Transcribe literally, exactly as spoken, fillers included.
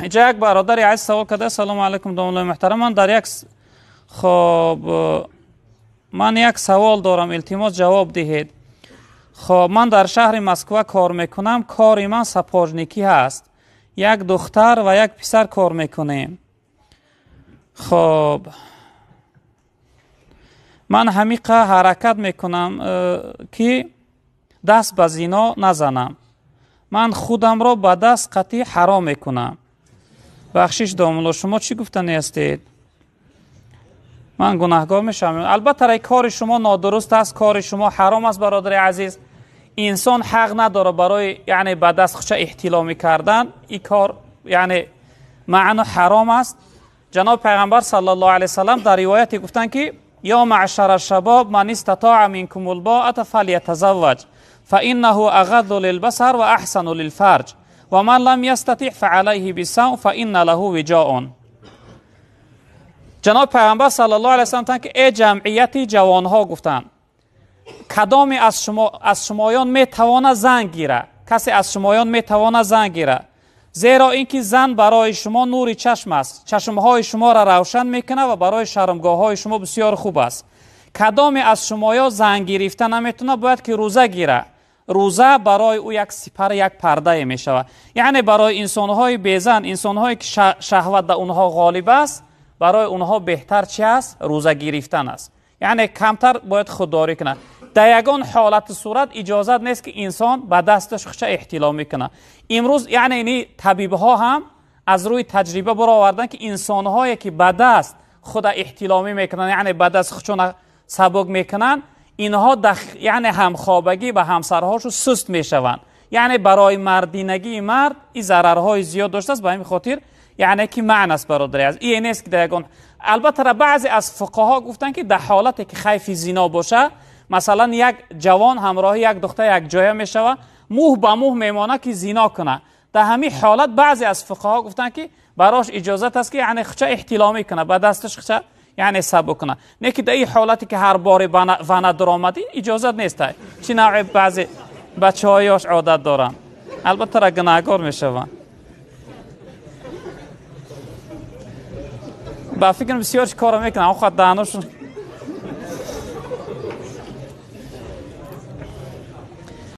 اینجا یک برادری عزیز سوال کرده: سلام علیکم دوستان محترمان، در یک خب من یک سوال دارم، التماس جواب دهید. خب من در شهر مسکو کار میکنم، کار من سپاژنیکی هست، یک دختر و یک پسر کار میکنیم. خب من همیشه حرکت میکنم که دست به زنا نزنم، من خودم را به دست قطعی حرام میکنم. بخشش داملا، شما چی گفتنی هستید؟ من گناهگار میشم. البته رای کار شما نادرست است، کار شما حرام است برادر عزیز. انسان حق نداره برای یعنی به دست خودش احتلامی کردن، این کار یعنی معنی حرام است. جناب پیغمبر صلی الله علیه و سلم در روایتی گفتن که یا معشر الشباب من استطاع منکم الباءة فلیتزوج فانه اغض للبصر و احسن للفرج و من لم یستطع فعلیه بالصوم فان له وجاء. جناب پیغمبر صلی الله علیه و سلم گفتند که ای جمعیت جوانها، گفتند کدامی از شما از شمایان میتواند زن گیره؟ کسی از شمایان میتواند زن گیره؟ زیرا اینکه زن برای شما نوری چشم است، چشمهای شما را روشن میکنه و برای شرمگاه های شما بسیار خوب است. کدامی از شمایان زن گرفته نمیتونه، باید که روزه گیره. روزه برای او یک سپر یک پرده میشود. یعنی برای انسانهای بیزن، انسانهایی که شهوت در اونها غالب است، برای اونها بهتر چی است؟ روزه گرفتن است. یعنی کمتر باید خودداری کنند. در یگان حالت صورت اجازت نیست که انسان به دستش خودش احتلام میکنه. امروز یعنی این طبیب ها هم از روی تجربه برآوردن که انسان هایی که به دست خود احتلامی میکنن، یعنی به دست خودشون سبک میکنن، اینها دخ... یعنی همخوابگی به همسرهاشون سست میشوند. یعنی برای مردینگی مرد این ضررهای زیاد داشته است. به همین خاطر یعنی که معنی است برادر عزیز، این نیست که دیگون. البته را بعضی از فقها گفتن که در حالتی که خیف زنا باشه، مثلا یک جوان همراه یک دختر یک جایه می شود، موه به موه میمانه که زنا کنه، در همین حالت بعضی از فقها گفتن که براش اجازت است که یعنی خچه احتلامی کنه، به دستش خچه یعنی سبو کنه، نه که در این حالتی که هر بار ونه درآمدی اجازت نیست. چی نوع بعضی بچه هایش عادت دارن، البته را گناهگار می شوند. با فکر بسیار کار میکنم، خود دانشون